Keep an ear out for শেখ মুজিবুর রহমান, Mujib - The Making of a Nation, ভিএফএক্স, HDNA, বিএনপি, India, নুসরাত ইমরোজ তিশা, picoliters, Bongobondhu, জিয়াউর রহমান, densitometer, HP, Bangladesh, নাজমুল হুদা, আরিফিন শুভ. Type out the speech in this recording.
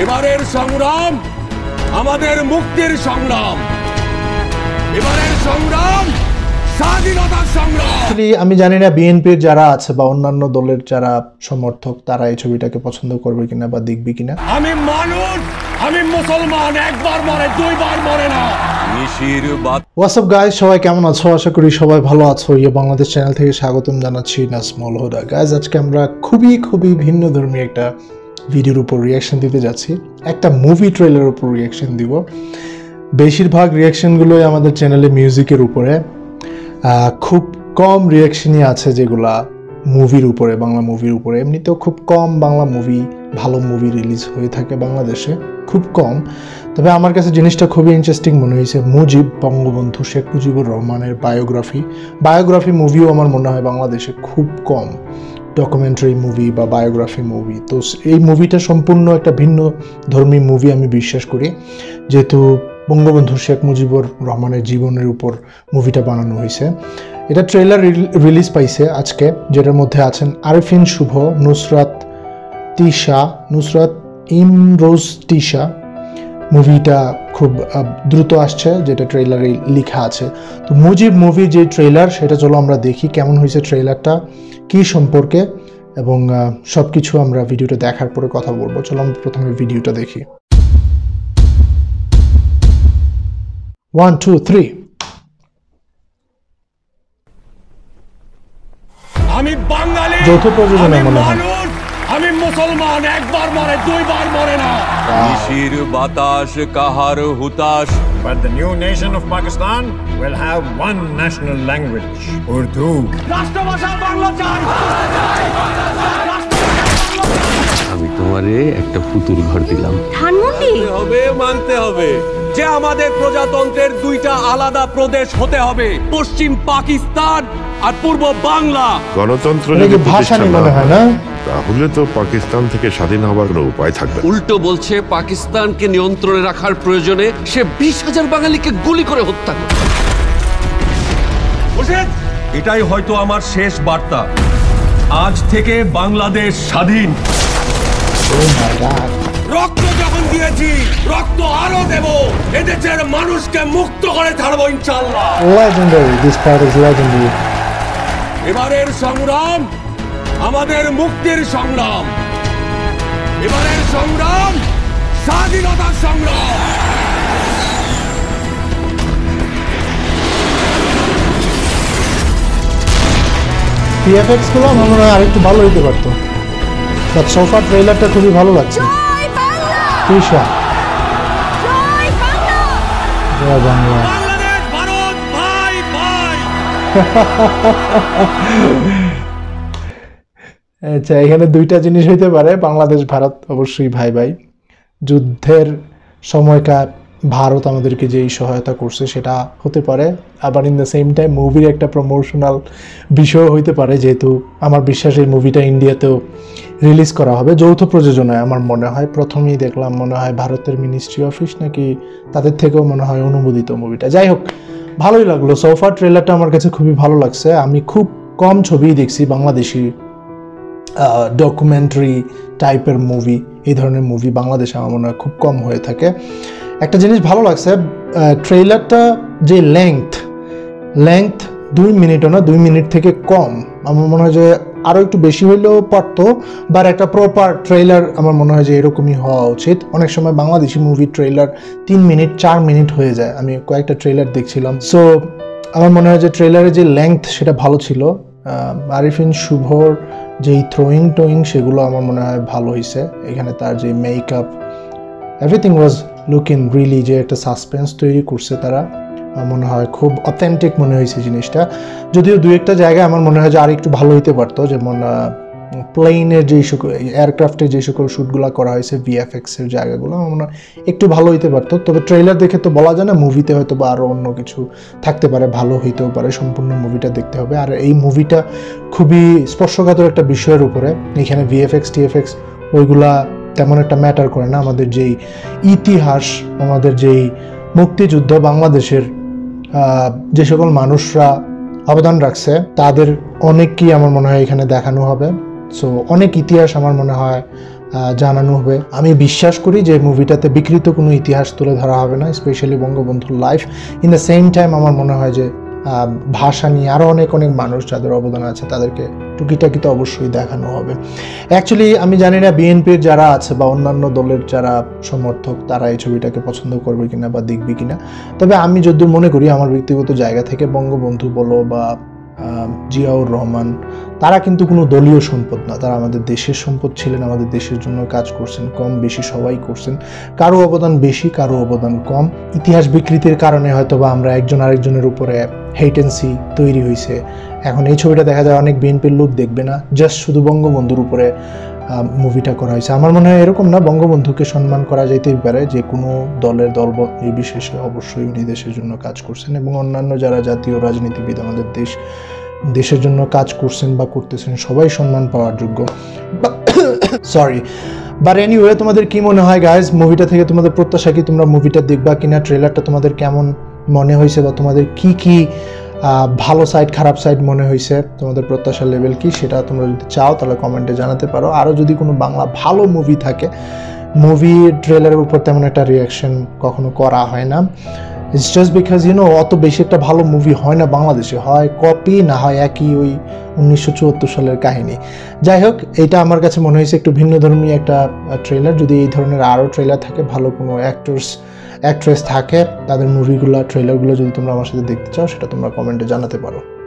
এবারের সংগ্রাম আমাদের মুক্তির সংগ্রাম, এবারের সংগ্রাম স্বাধীনতার সংগ্রাম। আমি জানি না বিএনপির যারা আছে বা অন্যান্য দলের যারা সমর্থক তারা এই ছবিটাকে পছন্দ করবে কিনা বা দেখবে কিনা। আমি মানুষ, আমি মুসলমান, একবার মরে দুইবার মরে না। What's up guys, সবাই কেমন আছো? আশা করি সবাই ভালো আছো। ইয়ে বাংলাদেশ চ্যানেল থেকে স্বাগতম জানাচ্ছি নাজমুল হুদা। গাইজ, আজকে আমরা খুবই ভিন্ন ধর্মী একটা ভিডিওর উপর রিয়াকশন দিতে যাচ্ছি, একটা মুভি ট্রেলারের উপর রিয়াকশন দিব। বেশিরভাগ রিয়াকশনগুলোই আমাদের চ্যানেলে মিউজিকের উপরে, খুব কম রিয়াকশনই আছে যেগুলা মুভির উপরে, বাংলা মুভির উপরে। এমনিতেও খুব কম বাংলা মুভি, ভালো মুভি রিলিজ হয়ে থাকে বাংলাদেশে, খুব কম। তবে আমার কাছে জিনিসটা খুবই ইন্টারেস্টিং মনে হয়েছে। মুজিব, বঙ্গবন্ধু শেখ মুজিবুর রহমানের বায়োগ্রাফি মুভিও আমার মনে হয় বাংলাদেশে খুব কম, ডকুমেন্টারি মুভি বা বায়োগ্রাফি মুভি। তো এই মুভিটা সম্পূর্ণ একটা ভিন্ন ধর্মী মুভি আমি বিশ্বাস করি, যেহেতু বঙ্গবন্ধু শেখ মুজিবুর রহমানের জীবনের উপর মুভিটা বানানো হয়েছে। এটা ট্রেলার রিলিজ পাইছে আজকে, যেটার মধ্যে আছেন আরিফিন শুভ, নুসরাত ইমরোজ তিশা। মুভিটা খুব দ্রুত আসছে, যেটা ট্রেলারে লেখা আছে। তো মুজিব মুভি যে ট্রেলার, সেটা চলো আমরা দেখি কেমন হয়েছে ট্রেলারটা, কি সম্পর্কে, এবং সব কিছু আমরা ভিডিওটা দেখার পরে কথা বলবো। চলো আমরা প্রথমে ভিডিওটা দেখি। 1, 2, 3 আমি বাঙালি, যৌথ প্রযোজনা মনে হয়। আমি মুসলমান, একবার মরে দুইবার মরে না। নিশির বাতাস কাহার হুতাশ। But the new nation of Pakistan will have one national language, Urdu. রাষ্ট্রভাষা বাংলা চাই। আমি তোমারে একটা ফুতুর ঘর দিলাম। ধানমন্ডি হবে, মানতে হবে যে আমাদের প্রজাতন্ত্রের দুইটা আলাদা প্রদেশ হতে হবে, পশ্চিম পাকিস্তান আর পূর্ব বাংলা। গণতন্ত্র যদি ভাষা মনে হয় না, তাহলে তো পাকিস্তান থেকে স্বাধীন হওয়ার কোনো উপায় থাকবে। উল্টো বলছে পাকিস্তানকে নিয়ন্ত্রণে রাখার প্রয়োজনে সে 20,000 বাঙালিকে গুলি করে হত্যা করে। এটাই হয়তো আমার শেষ বার্তা, আজ থেকে বাংলাদেশ স্বাধীন। রক্ত যখন দিয়েছি, রক্ত আরো দেব, এদেশের মানুষকে মুক্ত করে ছাড়বো ইনশাআল্লাহ। এবারের সংগ্রাম আমাদের মুক্তির সংগ্রাম, এবারের সংগ্রাম স্বাধীনতার সংগ্রাম। ভিএফএক্স গুলো আমরা আরেকটু ভালো হইতে পারতো। সোফার ট্রেলারটা খুবই ভালো লাগছে। জয় বাংলা, জয় বাংলা, জয় বাংলা, বাংলাদেশ ভারত ভাই ভাই। আচ্ছা, এখানে দুইটা জিনিস হইতে পারে। বাংলাদেশ ভারত অবশ্যই ভাই ভাই। যুদ্ধের সময়কার ভারত আমাদেরকে যেই সহায়তা করছে সেটা হতে পারে, আবার ইন দ্য সেম টাইম মুভির একটা প্রমোশনাল বিষয় হইতে পারে, যেহেতু আমার বিশ্বাস এই মুভিটা ইন্ডিয়াতেও রিলিজ করা হবে যৌথ প্রযোজনায়। আমার মনে হয় প্রথমেই দেখলাম, মনে হয় ভারতের মিনিস্ট্রি অফিস নাকি তাদের থেকেও মনে হয় অনুমোদিত মুভিটা। যাই হোক, ভালোই লাগলো। সোফা ট্রেলারটা আমার কাছে খুবই ভালো লাগছে। আমি খুব কম ছবিই দেখছি বাংলাদেশি ডকুমেন্টারি টাইপের মুভি, এই ধরনের মুভি বাংলাদেশে আমার মনে হয় খুব কম হয়ে থাকে। একটা জিনিস ভালো লাগছে ট্রেলারটা, যে লেংথ 2 মিনিটও না, 2 মিনিট থেকে কম। আমার মনে হয় যে আরও একটু বেশি হইলেও পারতো, বা একটা প্রপার ট্রেলার আমার মনে হয় যে এরকমই হওয়া উচিত। অনেক সময় Bangladeshi movie trailer 3 minute 4 minute হয়ে যায়। আমি কয়েকটা ট্রেলার দেখছিলাম। সো আমার মনে হয় যে ট্রেলারের যে লেংথ সেটা ভালো ছিল। আরিফিন শুভর যেই থ্রোয়িং সেগুলো আমার মনে হয় ভালো হয়েছে। এখানে তার যে makeup, everything was looking really, যে একটা সাসপেন্স তৈরি করছে তারা, আমার মনে হয় খুব অথেন্টিক মনে হয়েছে জিনিসটা। যদিও দু একটা জায়গায় আমার মনে হয় যে আর একটু ভালো হইতে পারতো, যেমন প্লেনের যেই সকল, এয়ারক্রাফ্টের যে সকল শ্যুটগুলো করা হয়েছে, ভিএফএক্সের জায়গাগুলো আমার মনে হয় একটু ভালো হইতে পারতো। তবে ট্রেলার দেখে তো বলা যায় না, মুভিতে হয়তো বা আরও অন্য কিছু থাকতে পারে, ভালো হইতেও পারে। সম্পূর্ণ মুভিটা দেখতে হবে। আর এই মুভিটা খুবই স্পর্শকাতর একটা বিষয়ের উপরে। এখানে ভিএফএক্স টিএফএক্স ওইগুলা তেমন একটা ম্যাটার করে না। আমাদের যেই ইতিহাস, আমাদের যেই মুক্তিযুদ্ধ, বাংলাদেশের যে সকল মানুষরা অবদান রাখছে তাদের অনেক কি আমার মনে হয় এখানে দেখানো হবে। সো অনেক ইতিহাস আমার মনে হয় জানানো হবে। আমি বিশ্বাস করি যে মুভিটাতে বিকৃত কোনো ইতিহাস তুলে ধরা হবে না, স্পেশালি বঙ্গবন্ধুর life. In the same time আমার মনে হয় যে ভাষা নিয়ে আরও অনেক অনেক মানুষ যাদের অবদান আছে তাদেরকে টুকিটাকি তো অবশ্যই দেখানো হবে। অ্যাকচুয়ালি আমি জানি না বিএনপির যারা আছে বা অন্যান্য দলের যারা সমর্থক তারা এই ছবিটাকে পছন্দ করবে কিনা বা দেখবে কিনা, তবে আমি যদ্দূর মনে করি আমার ব্যক্তিগত জায়গা থেকে বঙ্গবন্ধু বলো বা জিয়াউর রহমান তারা কিন্তু কোনো দলীয় সম্পদ না, তারা আমাদের দেশের সম্পদ ছিলেন, আমাদের দেশের জন্য কাজ করছেন, কম বেশি সবাই করছেন, কারো অবদান বেশি কারো অবদান কম। ইতিহাস বিকৃতির কারণে হয়তো বা আমরা একজন আরেকজনের উপরে হেইটেন্সি তৈরি হয়েছে। এখন এই ছবিটা দেখা যায় অনেক বিএনপির লোক দেখবে না, জাস্ট শুধু বঙ্গবন্ধুর উপরে মুভিটা করা হয়েছে। আমার মনে হয় এরকম না, বঙ্গবন্ধুকে সম্মান করা যেতেই পারে, যে কোনো দলের দলবল নির্বিশেষে অবশ্যই উনি দেশের জন্য কাজ করছেন, এবং অন্যান্য যারা জাতীয় রাজনীতিবিদ আমাদের দেশের জন্য কাজ করছেন বা করতেছেন সবাই সম্মান পাওয়ার যোগ্য। সরি, বাট এনিওয়ে তোমাদের কি মনে হয় গাইজ মুভিটা থেকে তোমাদের প্রত্যাশা কি? তোমরা মুভিটা দেখবা কিনা? ট্রেলারটা তোমাদের কেমন মনে হয়েছে বা তোমাদের কি কি ভালো সাইড খারাপ সাইড মনে হয়েছে, তোমাদের প্রত্যাশার লেভেল কি, সেটা তোমরা যদি চাও তাহলে কমেন্টে জানাতে পারো। আরও যদি কোনো বাংলা ভালো মুভি থাকে, মুভি ট্রেলারের উপর তেমন একটা রিয়াকশন কখনো করা হয় না, ইটস জাস্ট বিকজ ইউনো অত বেশি একটা ভালো মুভি হয় না বাংলাদেশে, হয় কপি না হয় একই ওই 1974 সালের কাহিনী। যাই হোক, এটা আমার কাছে মনে হয়েছে একটু ভিন্নধর্মী একটা ট্রেলার। যদি এই ধরনের আরও ট্রেলার থাকে, ভালো কোনো অ্যাক্ট্রেস থাকে, তাদের মুভিগুলো ট্রেলারগুলো যদি তোমরা আমার সাথে দেখতে চাও সেটা তোমরা কমেন্টে জানাতে পারো।